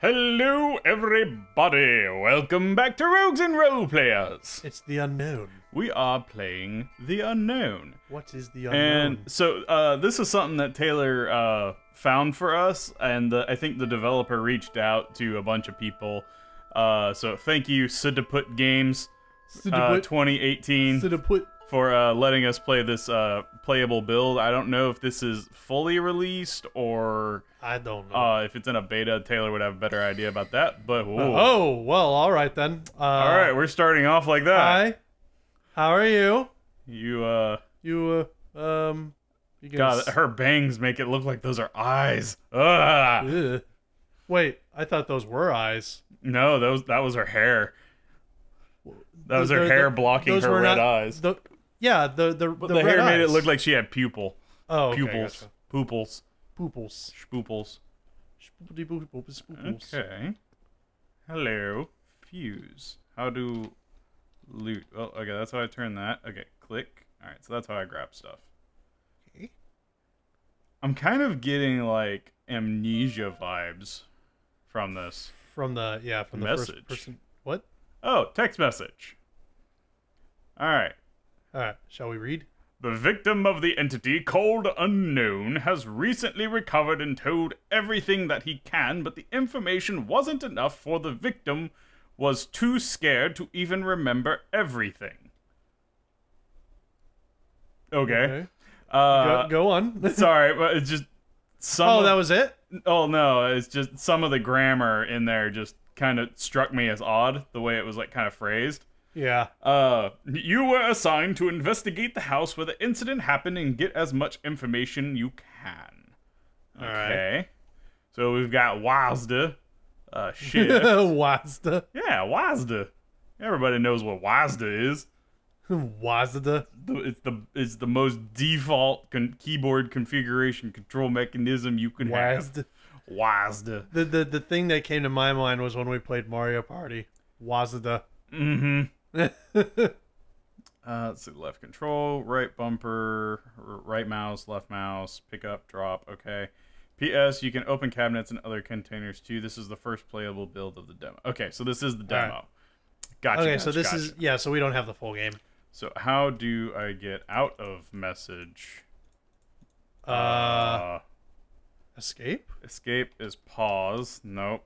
Hello everybody, welcome back to Rogues and Roleplayers. It's The Unknown. We are playing The Unknown. What is The Unknown? And so this is something that Taylor found for us, and I think the developer reached out to a bunch of people. So thank you, SDPT Games 2018 for letting us play this playable build. I don't know if this is fully released or... I don't know. If it's in a beta, Taylor would have a better idea about that, but... Oh, well, all right then. All right, we're starting off like that. Hi. How are you? You God, her bangs make it look like those are eyes. Ugh. Ugh. Wait, I thought those were eyes. No, that was her hair. That was her hair blocking her red eyes. Yeah, the hair made it look like she had pupil. Oh, okay, pupils, gotcha. Pupils, pupils, spooples. Okay. Hello, fuse. How do loot? Oh, okay. That's how I turn that. Okay, click. All right. So that's how I grab stuff. Okay. I'm kind of getting like amnesia vibes from this. From the from the first person. What? Oh, text message. All right. All right, shall we read? The victim of the entity called Unknown has recently recovered and told everything that he can, but the information wasn't enough, for the victim was too scared to even remember everything. Okay. Go on. Sorry, but it's just... Oh, that was it? Oh, no, it's just some of the grammar in there just kind of struck me as odd, the way it was like kind of phrased. Yeah. You were assigned to investigate the house where the incident happened and get as much information you can. Okay. Right. So we've got Wazda. Wazda. Yeah, Wazda. Everybody knows what Wazda is. Wazda. It's the most default keyboard configuration control mechanism you can have. Wazda. The thing that came to my mind was when we played Mario Party. Wazda. Mm-hmm. Let's see. Left control, right bumper, right mouse, left mouse, pick up, drop. Okay. P.S. You can open cabinets and other containers too. This is the first playable build of the demo. Okay, so this is the demo. Right. Gotcha. Okay, so this is so we don't have the full game. So how do I get out of message? Escape? Escape is pause. Nope.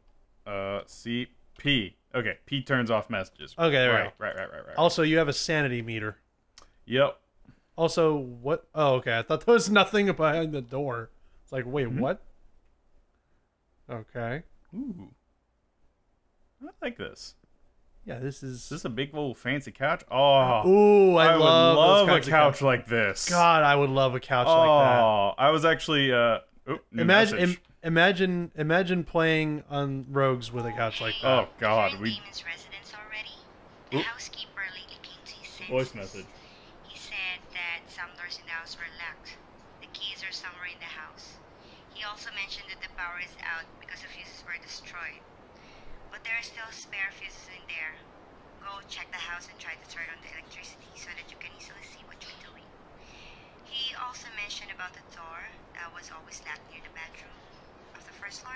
C, P. Okay, P turns off messages. Okay, right. Also, you have a sanity meter. Yep. Also, what? Oh, okay. I thought there was nothing behind the door. It's like, wait, what? Okay. Ooh. I like this. Yeah, this is... Is this a big old fancy couch? Oh. Ooh, I love a couch like this. God, I would love a couch like that. Oh, I was actually... Imagine playing on Rogues with a couch like that. Oh God, we. The housekeeper Lady Kinsey sent voice message. He said that some doors in the house were locked. The keys are somewhere in the house. He also mentioned that the power is out because the fuses were destroyed, but there are still spare fuses in there. Go check the house and try to turn on the electricity so that you can easily see what you're doing. He also mentioned about the door that was always locked near the bedroom. First floor.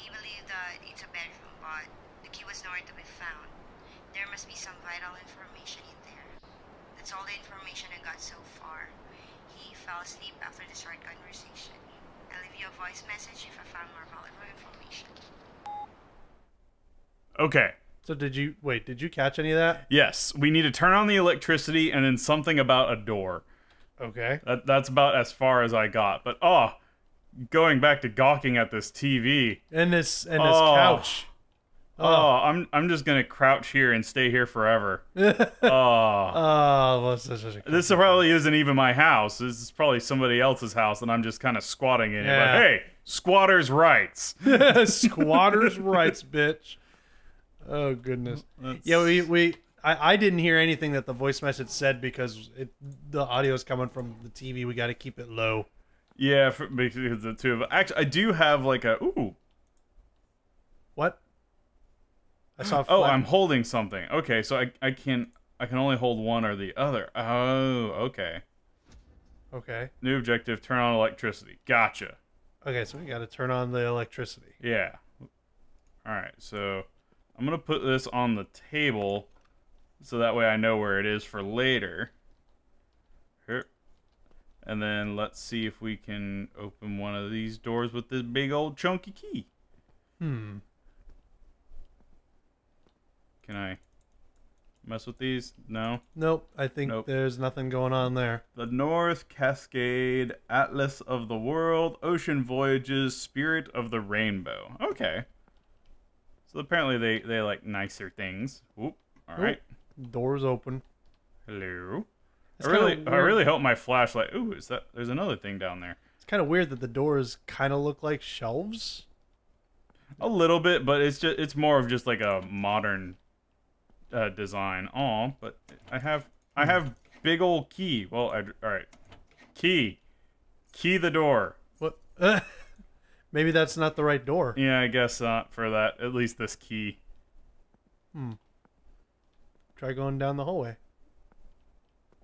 He believed that it's a bedroom, but the key was nowhere to be found. There must be some vital information in there. That's all the information I got so far. He fell asleep after the short conversation. I'll leave you a voice message if I found more valuable information. Okay. So did you catch any of that? Yes. We need to turn on the electricity and then something about a door. Okay. That's about as far as I got. But going back to gawking at this TV and this couch. I'm just gonna crouch here and stay here forever. This probably isn't even my house. This is probably somebody else's house, and I'm just kind of squatting in it. But hey, squatters' rights. Squatters' rights, bitch. Oh goodness. That's... Yeah, I didn't hear anything that the voice message said because the audio is coming from the TV. We got to keep it low. Yeah, because the two of us. Actually, I do have like a... Ooh. What? I saw a flame. Oh, I'm holding something. Okay, so I can only hold one or the other. Oh, okay. Okay. New objective, turn on electricity. Gotcha. Okay, so we got to turn on the electricity. Yeah. Alright, so I'm going to put this on the table so that way I know where it is for later. Here. And then let's see if we can open one of these doors with this big old chunky key. Can I mess with these? No? Nope. I think there's nothing going on there. The North Cascade, Atlas of the World, Ocean Voyages, Spirit of the Rainbow. Okay. So apparently they like nicer things. Oop. Alright. Door's open. Hello. I really hope my flashlight. Ooh, is that? There's another thing down there. It's kind of weird that the doors kind of look like shelves. A little bit, but it's more of just like a modern design. Aw, but I have big old key. Well, all right, key the door. What? Maybe that's not the right door. Yeah, I guess not for that. At least this key. Try going down the hallway.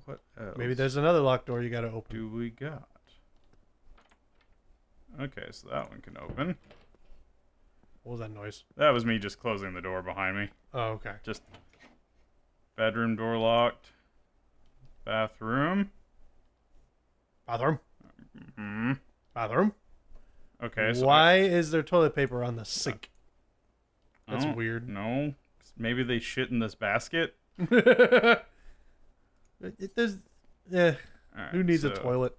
What else? Maybe there's another locked door you gotta open. Do we got? Okay, so that one can open. What was that noise? That was me just closing the door behind me. Oh, okay. Just bedroom door locked. Bathroom. Bathroom. Mm-hmm. Bathroom. Okay. So why is there toilet paper on the sink? That's weird. No. Maybe they shit in this basket. Who needs a toilet?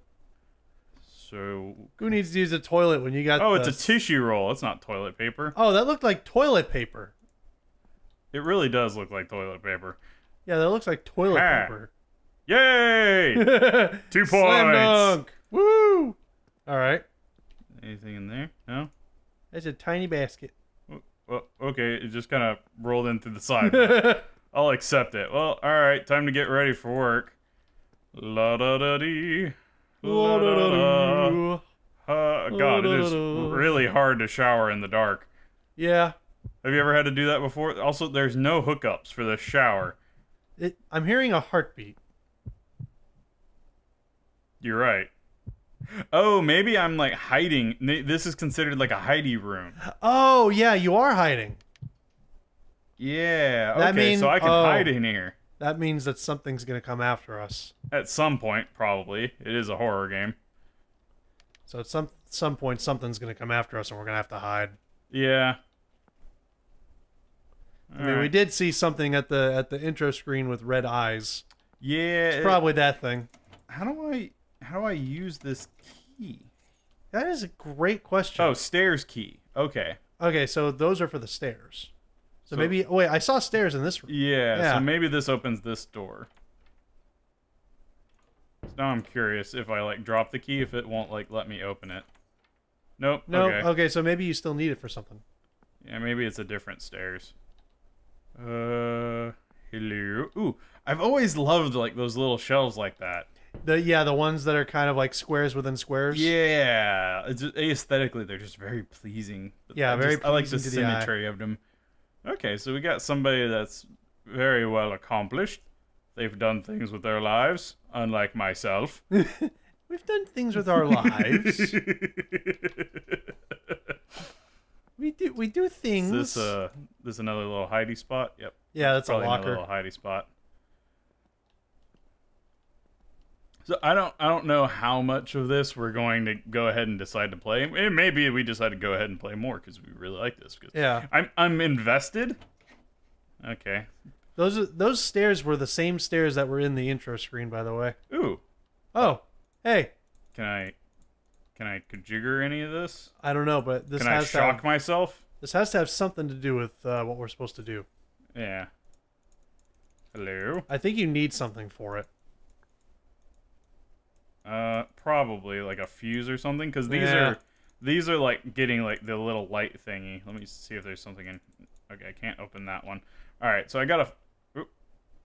Who needs to use a toilet when you got... Oh, it's a tissue roll. It's not toilet paper. Oh, that looked like toilet paper. It really does look like toilet paper. Yeah, that looks like toilet paper. Yay! 2 points! Slam dunk! Woo! Alright. Anything in there? No? That's a tiny basket. Well, okay, it just kind of rolled in through the side. I'll accept it. Well, alright, time to get ready for work. La-da-da-dee. God, it is really hard to shower in the dark. Yeah. Have you ever had to do that before? Also, there's no hookups for the shower. I'm hearing a heartbeat. You're right. Oh, maybe I'm like hiding. This is considered like a hidey room. Oh, yeah, you are hiding. Yeah, okay, so I can hide in here. That means that something's going to come after us. At some point, probably. It is a horror game. So at some point, something's going to come after us and we're going to have to hide. Yeah. I mean, we did see something at the intro screen with red eyes. Yeah. It's probably that thing. How do I use this key? That is a great question. Oh, stairs key. Okay. Okay, so those are for the stairs. So maybe... Wait, I saw stairs in this room. Yeah, so maybe this opens this door. So now I'm curious if I, like, drop the key, if it won't, like, let me open it. Nope. No. Okay. Okay, so maybe you still need it for something. Yeah, maybe it's a different stairs. Hello. Ooh, I've always loved, like, those little shelves like that. The ones that are kind of like squares within squares. Yeah. It's just, aesthetically, they're just very pleasing. Yeah, very pleasing. I like the symmetry of them. Okay, so we got somebody that's very well accomplished. They've done things with their lives, unlike myself. We've done things with our lives. We do things. Is this this another little hidey spot? Yep. Yeah, that's probably a locker. Another little hidey spot. So I don't know how much of this we're going to go ahead and decide to play. And maybe we decide to go ahead and play more because we really like this. Yeah. I'm invested. Okay. Those stairs were the same stairs that were in the intro screen, by the way. Ooh. Oh. Hey. Can I conjigure any of this? I don't know, but this has to... Can I shock myself? This has to have something to do with what we're supposed to do. Yeah. Hello. I think you need something for it. Probably like a fuse or something, because these are like getting like the little light thingy. Let me see if there's something in. Okay, I can't open that one. All right, so I got a... Oop,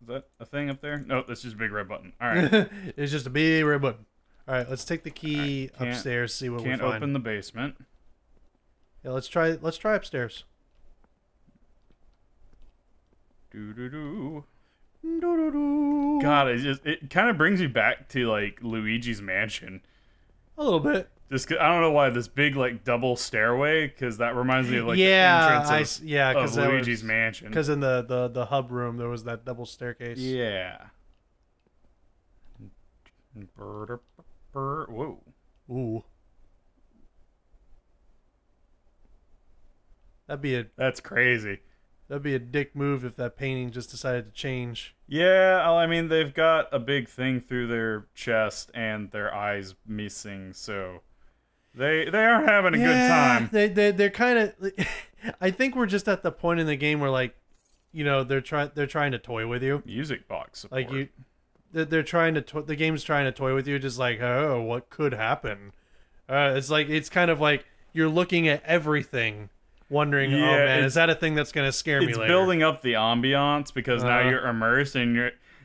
is that a thing up there? No, that's just a big red button. All right, it's just a big red button. All right, let's take the key upstairs. See what we find. Can't open the basement. Yeah, let's try upstairs. Do do do. God, it kind of brings me back to like Luigi's Mansion. A little bit. Just 'cause, I don't know why, this big like double stairway, because that reminds me of like the entrance of, of Luigi's Mansion. Because in the hub room there was that double staircase. Yeah. Whoa. Ooh. That'd be a. That's crazy. That'd be a dick move if that painting just decided to change. Yeah, I mean, they've got a big thing through their chest and their eyes missing, so they aren't having a good time. They're kind of. I think we're just at the point in the game where, like, you know, they're trying to toy with you. Music box support. Like you, they're trying to the game's trying to toy with you, just like, oh, what could happen? It's like, it's kind of like you're looking at everything. Wondering, oh man, is that a thing that's gonna scare me later? It's building up the ambiance because now you're immersed and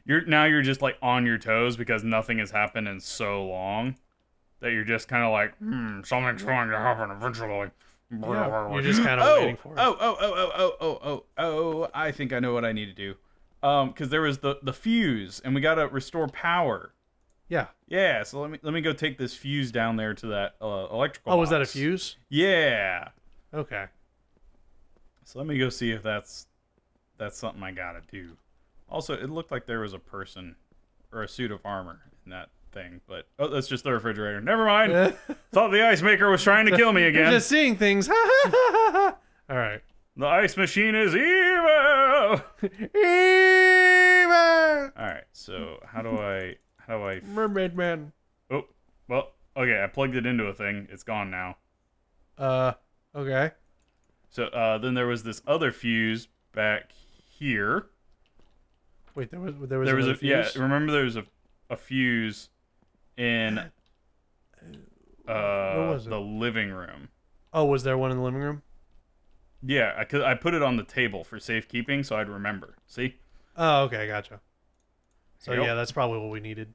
you're just like on your toes because nothing has happened in so long that you're just kind of like, something's going to happen eventually. Yeah, you're just kind of waiting for it. Oh! I think I know what I need to do. Because there was the fuse and we gotta restore power. Yeah. Yeah. So let me go take this fuse down there to that electrical. Oh, box. Was that a fuse? Yeah. Okay. So let me go see if that's something I gotta do. Also, it looked like there was a person or a suit of armor in that thing, but oh, that's just the refrigerator. Never mind. Thought the ice maker was trying to kill me again. You're just seeing things. All right. The ice machine is evil. Evil. All right. So how do I Mermaid Man. Oh well. Okay, I plugged it into a thing. It's gone now. Okay. So then there was this other fuse back here. Wait, there was a fuse? Yeah, remember there was a fuse in the living room. Oh, was there one in the living room? Yeah, because I put it on the table for safekeeping, so I'd remember. See? Oh, okay, gotcha. So yep. Yeah, that's probably what we needed.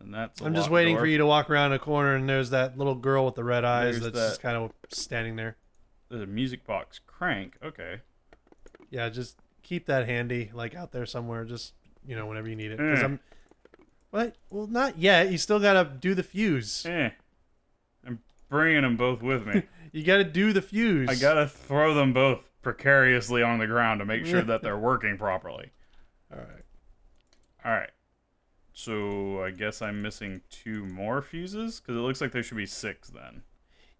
And that's I'm just waiting for you to walk around a corner and there's that little girl with the red eyes just kind of standing there. There's a music box crank. Okay. Yeah, just keep that handy, like out there somewhere, just, you know, whenever you need it. Because I'm... What? Well, not yet. You still got to do the fuse. I'm bringing them both with me. You got to do the fuse. I got to throw them both precariously on the ground to make sure that they're working properly. All right. All right. So I guess I'm missing 2 more fuses because it looks like there should be 6 then.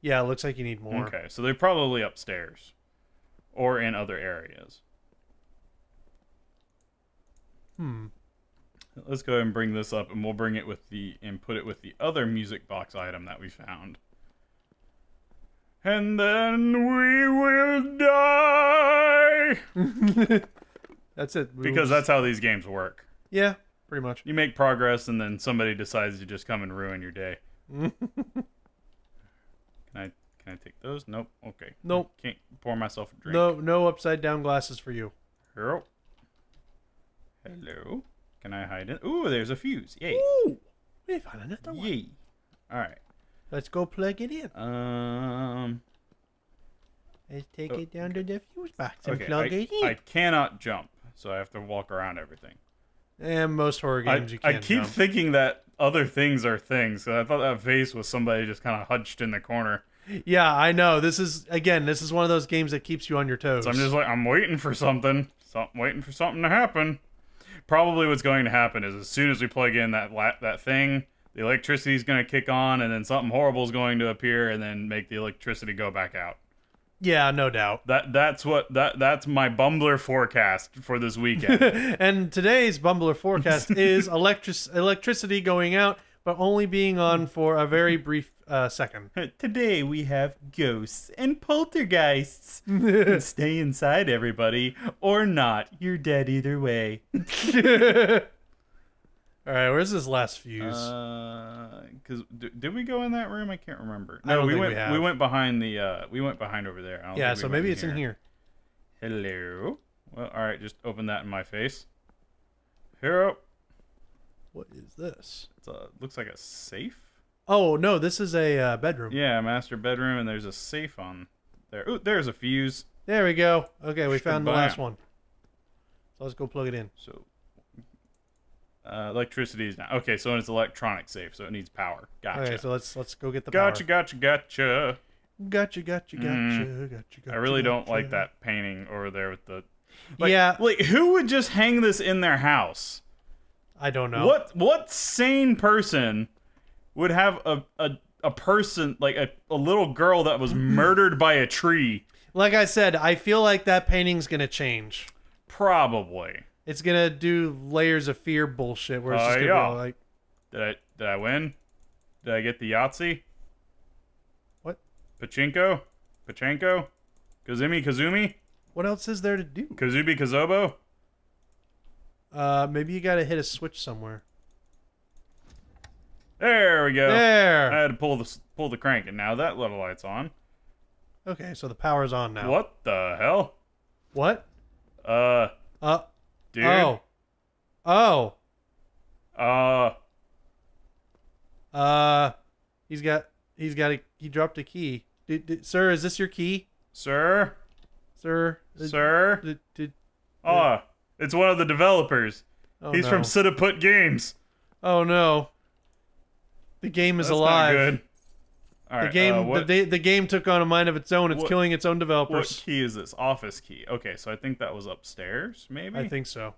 Yeah, it looks like you need more. Okay, so they're probably upstairs or in other areas. Let's go ahead and bring this up, and we'll bring it with the and put it with the other music box item that we found. And then we will die. That's it. Because that's how these games work. Yeah. Pretty much. You make progress, and then somebody decides to just come and ruin your day. Can I take those? Nope. Okay. Nope. Can't pour myself a drink. No upside down glasses for you. Hello. Hello. Can I hide it? Ooh, there's a fuse. Yay. Ooh, we found another one. Yay. All right. Let's go plug it in. Let's take it down to the fuse box and plug it in. I cannot jump, so I have to walk around everything. And most horror games you can't. I keep thinking that other things are things. So I thought that vase was somebody just kind of hunched in the corner. Yeah, I know. This is one of those games that keeps you on your toes. So I'm just like, I'm waiting for something. So I'm waiting for something to happen. Probably what's going to happen is as soon as we plug in that thing, the electricity is going to kick on, and then something horrible is going to appear, and then make the electricity go back out. Yeah, no doubt. That's my Bumbler forecast for this weekend. And today's Bumbler forecast is electricity going out, but only being on for a very brief second. Today we have ghosts and poltergeists. Stay inside, everybody, or not. You're dead either way. All right, where's this last fuse? Because did we go in that room? I can't remember. No, we went behind the. We went behind over there. Yeah, so maybe it's in here. Hello. Well, all right, just open that in my face. Hero. What is this? It's a looks like a safe. Oh no, this is a bedroom. Yeah, master bedroom, and there's a safe on there. Ooh, there's a fuse. There we go. Okay, we found the last one. So let's go plug it in. So. Electricity is not. Okay, so it's electronic safe, so it needs power. Gotcha. Okay, so let's go get the power. Gotcha. I really don't like that painting over there with the... Like, yeah. Like, who would just hang this in their house? I don't know. What sane person would have a person, like a little girl that was murdered by a tree? Like I said, I feel like that painting's going to change. Probably. It's going to do layers of fear bullshit where it's just going to be like... Did I win? Did I get the Yahtzee? What? Pachinko? Pachinko? Kazumi? Kazumi? What else is there to do? Kazubi? Kazobo? Maybe you gotta hit a switch somewhere. There we go. There! I had to pull the crank, and now that little light's on. Okay, so the power's on now. What the hell? What? Dude. Oh. He dropped a key. Sir, is this your key? Sir? Sir? Sir? It's one of the developers. Oh, he's from Citaput Games. Oh no. The game is alive. That's not good. All right, the game took on a mind of its own. It's killing its own developers. What key is this? Office key. Okay, so I think that was upstairs, maybe? I think so.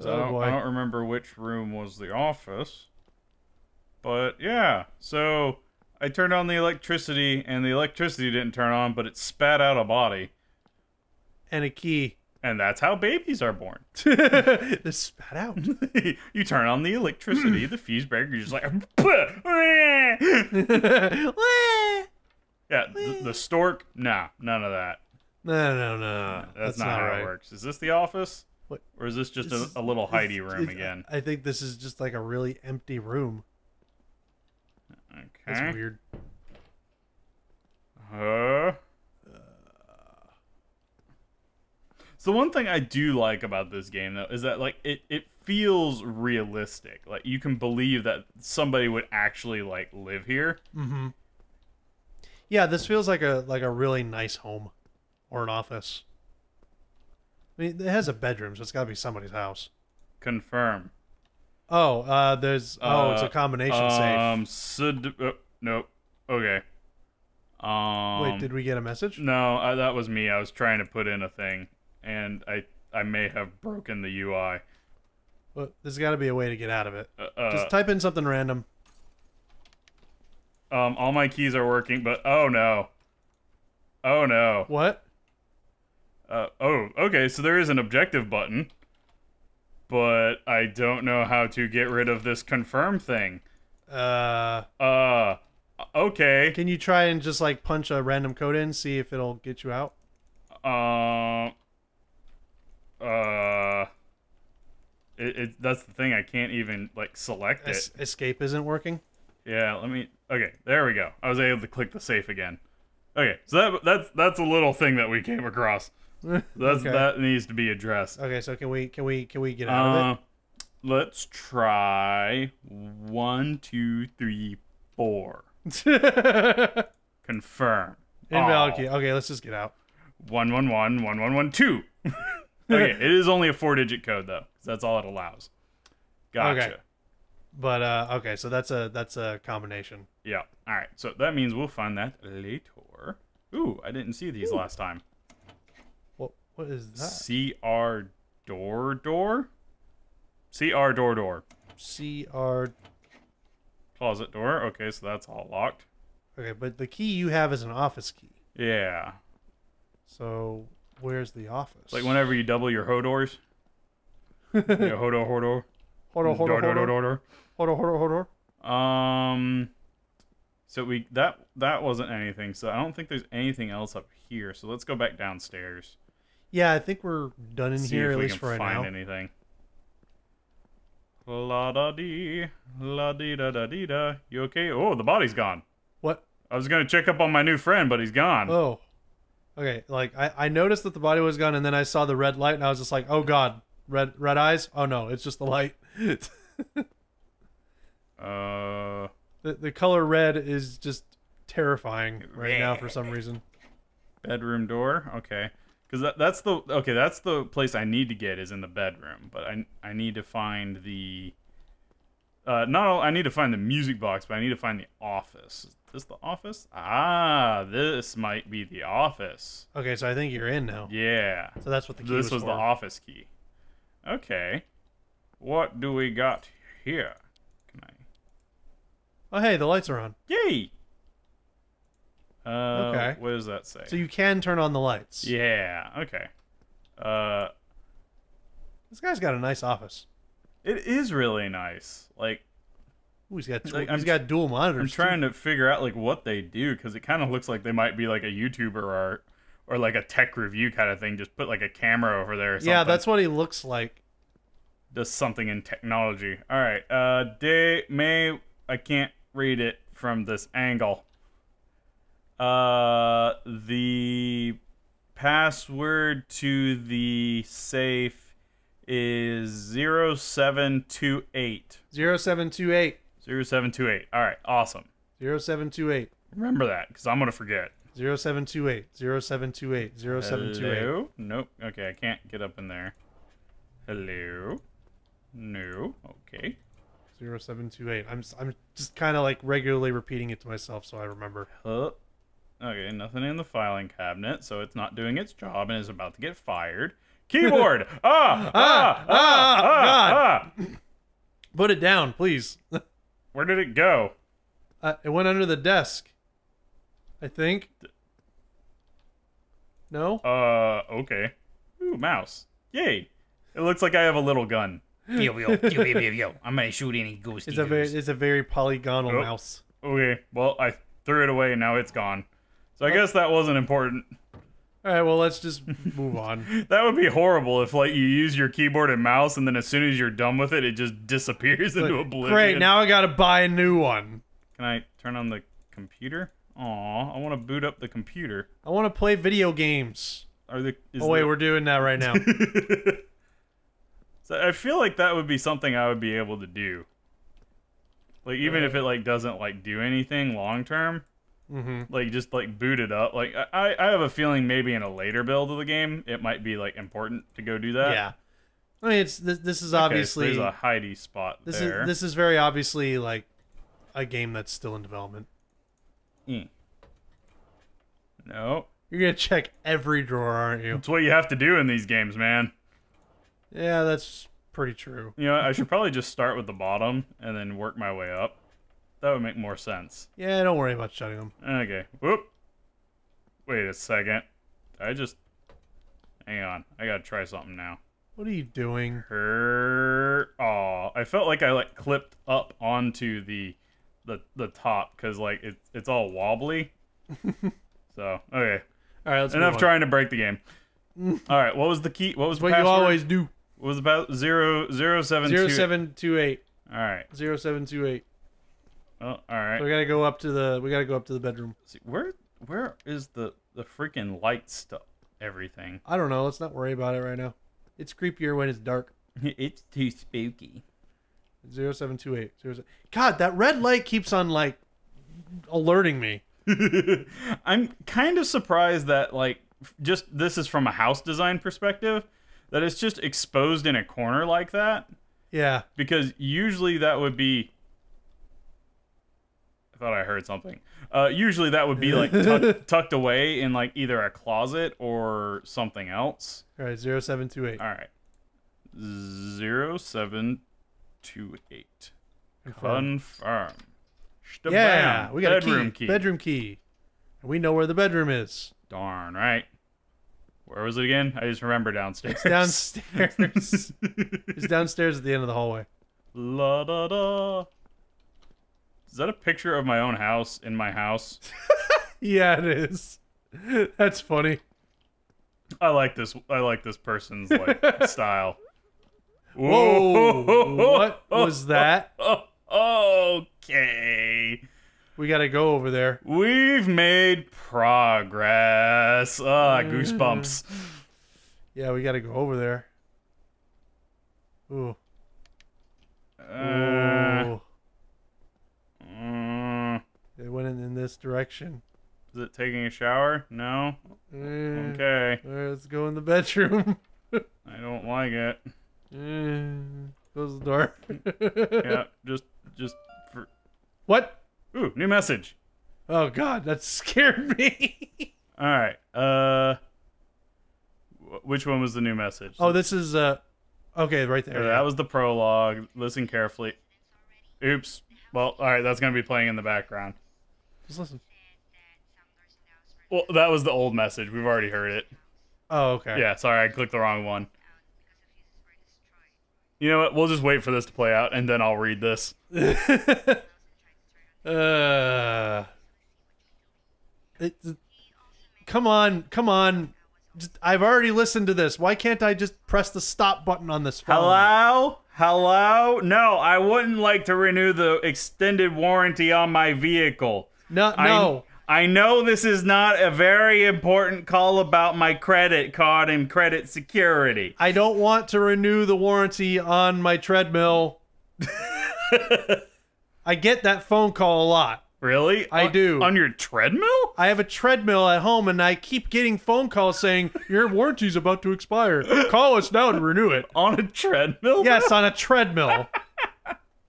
I don't remember which room was the office. But yeah, so I turned on the electricity, and the electricity didn't turn on, but it spat out a body. And a key. And that's how babies are born. They spat out. You turn on the electricity, the fuse breaker, you're just like... Yeah, the stork, nah, none of that. No. That's not how it works. Is this the office? What? Or is this just a little hidey room again? I think this is just like a really empty room. Okay. That's weird. So one thing I do like about this game, though, is that like it feels realistic. Like you can believe that somebody would actually like live here. Mm-hmm. Yeah, this feels like a really nice home or an office. I mean, it has a bedroom, so it's got to be somebody's house. Confirm. Oh, there's it's a combination safe. Nope. Okay. Wait, did we get a message? No, that was me. I was trying to put in a thing. And I may have broken the UI. Well, there's got to be a way to get out of it. Just type in something random. All my keys are working, but oh no. Oh no. What? Okay, so there is an objective button. But I don't know how to get rid of this confirm thing. Okay. Can you try and just like punch a random code in, see if it'll get you out? That's the thing. I can't even like select it. Escape isn't working. Yeah, okay, there we go. I was able to click the safe again. Okay, so that's a little thing that we came across. That needs to be addressed. Okay, so can we get out of it? Let's try 1, 2, 3, 4. Confirm. Invalid key. Okay, let's just get out. 1, 1, 1, 1, 1, 1, 2. Okay, it is only a 4-digit code though, because that's all it allows. Gotcha. Okay. But okay, so that's a combination. Yeah. All right. So that means we'll find that later. Ooh, I didn't see these last time. What is that? CR door door. CR door door. CR closet door. Okay, so that's all locked. Okay, but the key you have is an office key. Yeah. So where's the office? Like whenever you double your hodors. Yeah, hodor, hodor. Hodor, hodor, hodor, hodor. Hodor, hodor, hodor. So that wasn't anything. So I don't think there's anything else up here. So let's go back downstairs. Yeah, I think we're done in here, at least for right now. See if we can find anything. La-da-dee, la-dee-da-da-dee-da. You okay? Oh, the body's gone. What? I was going to check up on my new friend, but he's gone. Oh. Okay, like, I noticed that the body was gone, and then I saw the red light, and I was just like, oh god, red eyes? Oh no, it's just the light. The color red is just terrifying right now for some reason. Bedroom door? Okay. Because that's the place I need to get is in the bedroom. But I need to find the... I need to find the music box, but I need to find the office. Is this the office? Ah, this might be the office. Okay, so I think you're in now. Yeah. So that's what the key was for. This was the office key. Okay. What do we got here? Can I... Oh, hey, the lights are on. Yay! Okay. What does that say? So you can turn on the lights. Yeah, okay. This guy's got a nice office. It is really nice. Like, ooh, he's got dual monitors. I'm trying to figure out like what they do, because it kind of looks like they might be like a YouTuber or like a tech review kind of thing. Just put like a camera over there or something. Yeah, that's what he looks like. Does something in technology. All right. I can't read it from this angle. The password to the safe is 0728. 0728. 0728. All right, awesome. 0728. Remember that, because I'm going to forget. 0728. 0728. 0728. Hello? Nope. Okay, I can't get up in there. Hello? No. Okay. 0728. I'm just kind of like regularly repeating it to myself so I remember. Okay, nothing in the filing cabinet, so it's not doing its job and is about to get fired. Keyboard! God. Put it down, please. Where did it go? It went under the desk, I think. No? Okay. Ooh, mouse. Yay. It looks like I have a little gun. Yo. I'm gonna shoot any ghost. It's a very polygonal mouse. Okay, well, I threw it away and now it's gone. So I guess that wasn't important. All right, well, let's just move on. That would be horrible if, like, you use your keyboard and mouse, and then as soon as you're done with it, it just disappears into oblivion. Great, now I gotta buy a new one. Can I turn on the computer? Aw, I want to boot up the computer. I want to play video games. We're doing that right now. So I feel like that would be something I would be able to do. Like, even if it, like, doesn't, like, do anything long-term. Mm-hmm. Like, just, like, boot it up. Like, I have a feeling maybe in a later build of the game, it might be, like, important to go do that. Yeah. I mean, this is obviously... Okay, so there's a hidey spot there. This is very obviously, like, a game that's still in development. No. You're gonna check every drawer, aren't you? That's what you have to do in these games, man. Yeah, that's pretty true. You know, I should probably just start with the bottom and then work my way up. That would make more sense. Yeah, don't worry about shutting them. Okay. Whoop. Wait a second. Hang on. I gotta try something now. What are you doing? Aw. I felt like I, like, clipped up onto the top, because, like, it's all wobbly. So, okay. All right, let's Enough trying to break the game. All right, what was the key? What was the password? What you always do. What was about 0728. All right. 0728. Oh, all right. So we gotta go up to the. We gotta go up to the bedroom. See, where is the freaking light stuff? Everything. I don't know. Let's not worry about it right now. It's creepier when it's dark. It's too spooky. 0728. God, that red light keeps on like alerting me. I'm kind of surprised that like just this is from a house design perspective that it's just exposed in a corner like that. Yeah. Because usually that would be. Thought I heard something. Usually that would be like tucked away in like either a closet or something else. All right, 0728. All right, 0728. Confirm. Yeah, we got bedroom key. Bedroom key. And we know where the bedroom is. Darn right. Where was it again? I just remember downstairs. It's downstairs. It's downstairs at the end of the hallway. La da da. Is that a picture of my own house in my house? Yeah, it is. That's funny. I like this person's like style. Whoa! What was that? Okay. We gotta go over there. We've made progress. Goosebumps. Yeah, we gotta go over there. Ooh. Ooh. It went in this direction. Is it taking a shower? No? Okay. Let's go in the bedroom. I don't like it. Close the door. Yeah, just for... What? Ooh, new message. Oh, God, that scared me. All right. Which one was the new message? Oh, this is... Okay, right there. Yeah, that was the prologue. Listen carefully. Oops. Well, all right, that's going to be playing in the background. Just listen. Well, that was the old message. We've already heard it. Oh, okay. Yeah, sorry, I clicked the wrong one. You know what? We'll just wait for this to play out, and then I'll read this. Come on, come on. I've already listened to this. Why can't I just press the stop button on this phone? Hello? Hello? No, I wouldn't like to renew the extended warranty on my vehicle. No, no. I know this is not a very important call about my credit card and credit security. I don't want to renew the warranty on my treadmill. I get that phone call a lot. Really? I do. On your treadmill? I have a treadmill at home, and I keep getting phone calls saying, your warranty's about to expire. Call us now to renew it. On a treadmill? Yes, on a treadmill.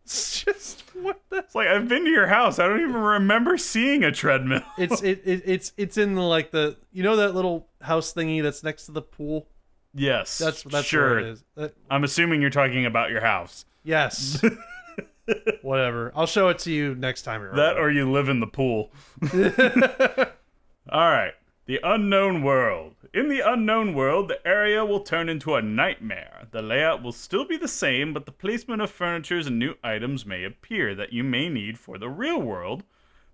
It's just, what the... It's like, I've been to your house. I don't even remember seeing a treadmill. It's in, like, the... You know that little house thingy that's next to the pool? Yes. That's sure. Where it is. I'm assuming you're talking about your house. Yes. Whatever. I'll show it to you next time you're that, or you live in the pool. All right. The Unknown World. In the Unknown World, the area will turn into a nightmare. The layout will still be the same, but the placement of furniture and new items may appear that you may need for the real world.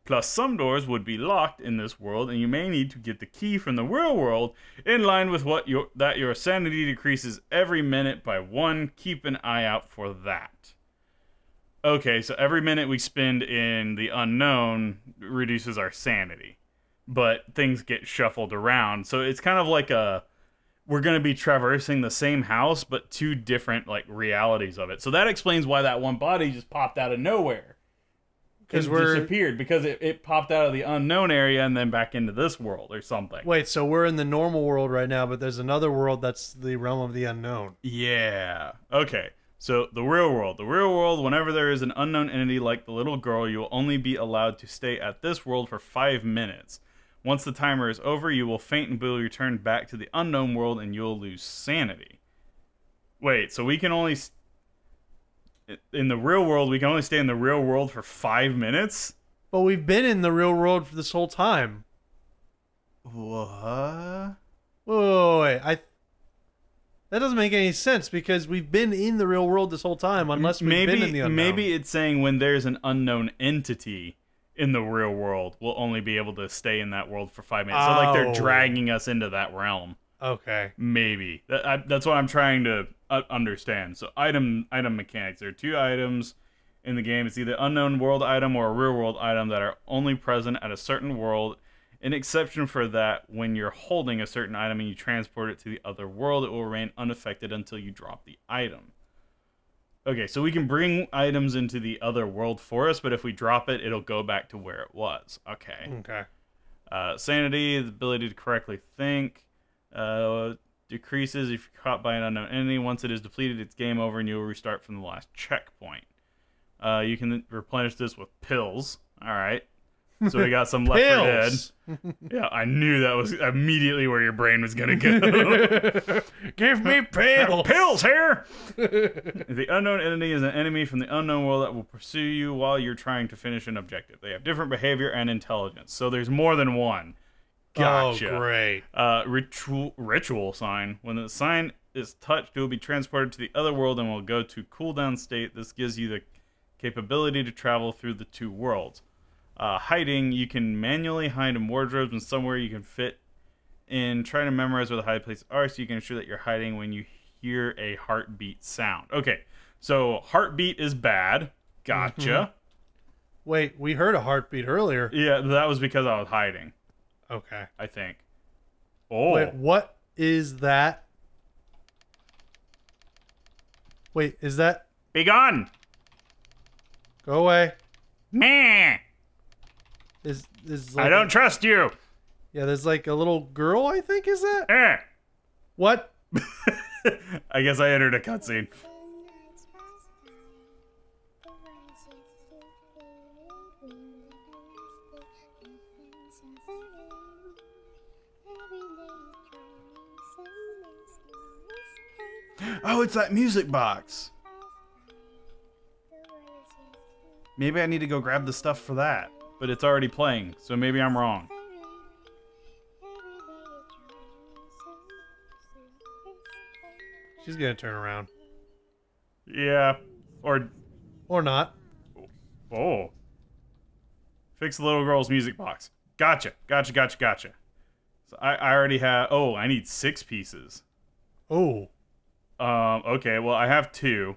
Plus, some doors would be locked in this world, and you may need to get the key from the real world in line with what your sanity decreases every minute by 1. Keep an eye out for that. Okay, so every minute we spend in the unknown reduces our sanity, but things get shuffled around. So it's kind of like a, we're going to be traversing the same house, but 2 different like realities of it. So that explains why that one body just popped out of nowhere. Because we're disappeared, because it popped out of the unknown area and then back into this world or something. Wait, so we're in the normal world right now, but there's another world that's the realm of the unknown. Yeah. Okay. So, the real world. The real world, whenever there is an unknown entity like the little girl, you will only be allowed to stay at this world for 5 minutes. Once the timer is over, you will faint and be returned back to the unknown world, and you'll lose sanity. Wait, so we can only... In the real world, we can only stay in the real world for 5 minutes? But we've been in the real world for this whole time. What? Whoa, wait, that doesn't make any sense, because we've been in the real world this whole time, unless we've been in the unknown. Maybe it's saying when there's an unknown entity in the real world, we'll only be able to stay in that world for 5 minutes. Oh. So, like, they're dragging us into that realm. Okay. Maybe. That's what I'm trying to understand. So, item mechanics. There are 2 items in the game. It's either unknown world item or a real world item that are only present at a certain world. An exception for that, when you're holding a certain item and you transport it to the other world, it will remain unaffected until you drop the item. Okay, so we can bring items into the other world for us, but if we drop it, it'll go back to where it was. Okay. Okay. Sanity, the ability to correctly think, decreases if you're caught by an unknown enemy. Once it is depleted, it's game over and you will restart from the last checkpoint. You can replenish this with pills. All right. So we got some Left 4 Dead. Yeah, I knew that was immediately where your brain was going to go. Give me pills. Pills here. The unknown entity is an enemy from the unknown world that will pursue you while you're trying to finish an objective. They have different behavior and intelligence. So there's more than one. Gotcha. Oh, great. Ritual sign. When the sign is touched, it will be transported to the other world and will go to cooldown state. This gives you the capability to travel through the 2 worlds. Hiding, you can manually hide in wardrobes and somewhere you can fit in. Try to memorize where the hiding places are so you can ensure that you're hiding when you hear a heartbeat sound. Okay, so heartbeat is bad. Gotcha. Mm-hmm. Wait, we heard a heartbeat earlier. Yeah, that was because I was hiding. Okay. I think. Oh. Wait, what is that? Wait, is that... Be gone! Go away. Meh! is like, I don't trust you. Yeah, there's like a little girl, I think, is that? What? I guess I entered a cutscene. Oh, it's that music box. Maybe I need to go grab the stuff for that, but it's already playing, so maybe I'm wrong. She's gonna turn around. Yeah, or not. Oh, fix the little girl's music box. Gotcha. So I already have. Oh, I need 6 pieces. Oh. Okay, well, I have 2.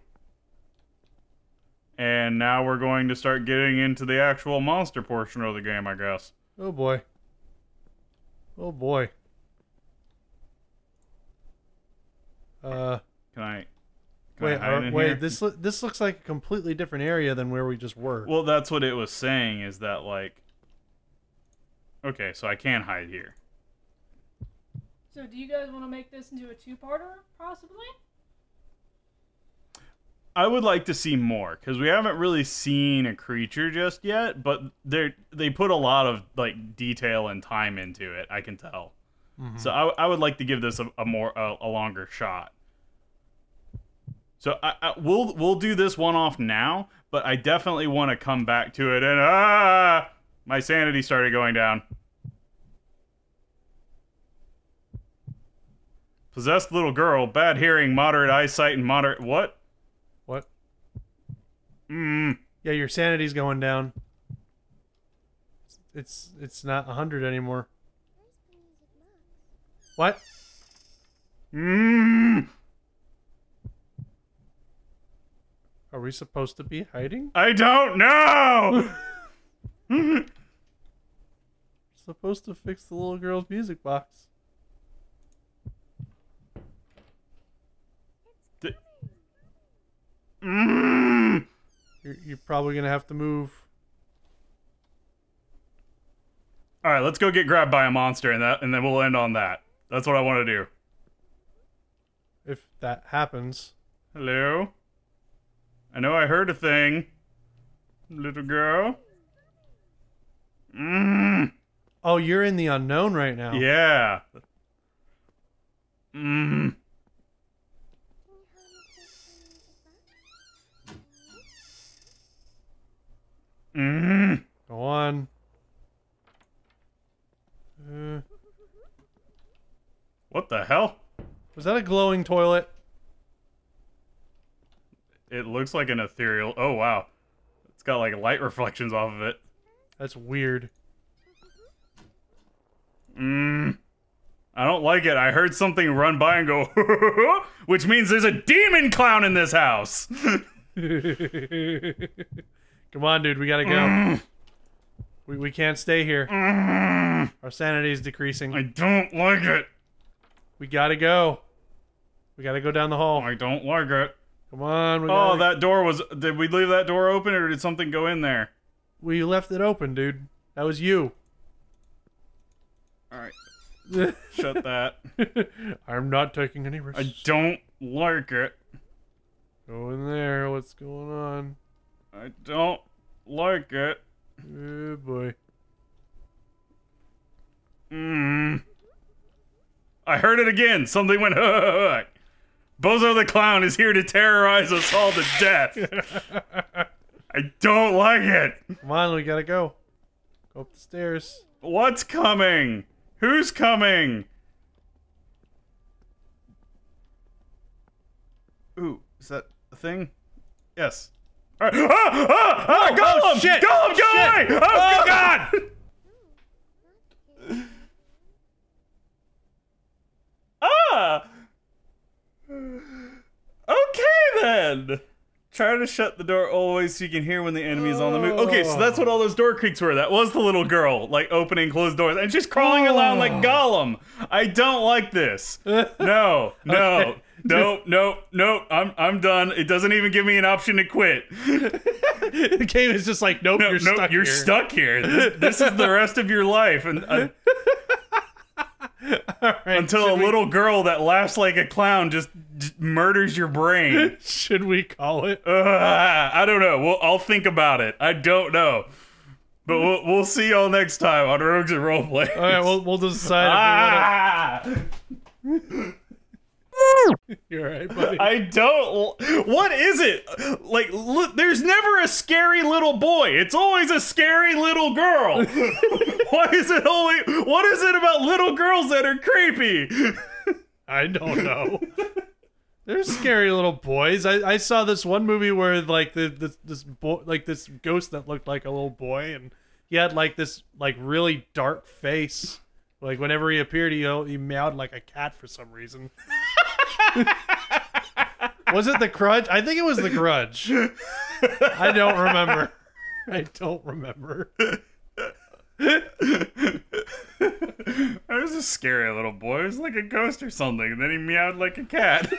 And now we're going to start getting into the actual monster portion of the game, I guess. Oh, boy. Oh, boy. Can I hide in here? This looks like a completely different area than where we just were. Well, that's what it was saying, is that, like... Okay, so I can hide here. So, do you guys want to make this into a 2-parter, possibly? I would like to see more, because we haven't really seen a creature just yet, but they put a lot of like detail and time into it, I can tell. Mm-hmm. So I would like to give this a longer shot. So we'll do this one off now, but I definitely want to come back to it, and my sanity started going down. Possessed little girl, bad hearing, moderate eyesight, and moderate... What? What? Mm. Yeah, your sanity's going down. It's not 100 anymore. What? Mm. Are we supposed to be hiding? I don't know! Supposed to fix the little girl's music box. Mm. You're probably gonna have to move. All right, let's go get grabbed by a monster, and then we'll end on that. That's what I want to do. If that happens. Hello. I know I heard a thing. Little girl. Mm. Oh, you're in the unknown right now. Yeah. Mm. Mm-hmm. Go on. What the hell? Was that a glowing toilet? It looks like an ethereal. Oh, wow. It's got like light reflections off of it. That's weird. Mm. I don't like it. I heard something run by and go, which means there's a demon clown in this house. Come on, dude. We gotta go. Mm. We can't stay here. Mm. Our sanity is decreasing. I don't like it. We gotta go. We gotta go down the hall. I don't like it. Come on. Oh, that door was... Did we leave that door open, or did something go in there? We left it open, dude. That was you. All right. Shut that. I'm not taking any risks. I don't like it. Go in there. What's going on? I don't like it. Oh, boy. Mm. I heard it again. Something went, Bozo the Clown is here to terrorize us all to death. I don't like it. Come on, we gotta go. Go up the stairs. What's coming? Who's coming? Ooh, is that a thing? Yes. Right. Oh, Gollum! Oh, shit. Gollum, go away! Oh, oh God! Ah! Okay, then! Try to shut the door always so you can hear when the enemy is on the move. Okay, so that's what all those door creaks were. That was the little girl, like, opening closed doors. And she's crawling around like Gollum. I don't like this. No, no. Okay. Nope, I'm done. It doesn't even give me an option to quit. The game is just like, nope, you're stuck here. This is the rest of your life. And all right, until a little girl that laughs like a clown just murders your brain. Should we call it? I don't know. I'll think about it. I don't know. But we'll see y'all next time on Rogues and Roleplayers. All right, we'll decide. If we wanna... You're right, buddy. I don't. What is it? Like, look, there's never a scary little boy. It's always a scary little girl. Why is it always? What is it about little girls that are creepy? I don't know. They're scary little boys. I saw this one movie where like this ghost that looked like a little boy, and he had like this like really dark face. Like whenever he appeared, he meowed like a cat for some reason. Was it The Grudge? I think it was The Grudge. I don't remember. I don't remember. I was a scary little boy. It was like a ghost or something, and then he meowed like a cat.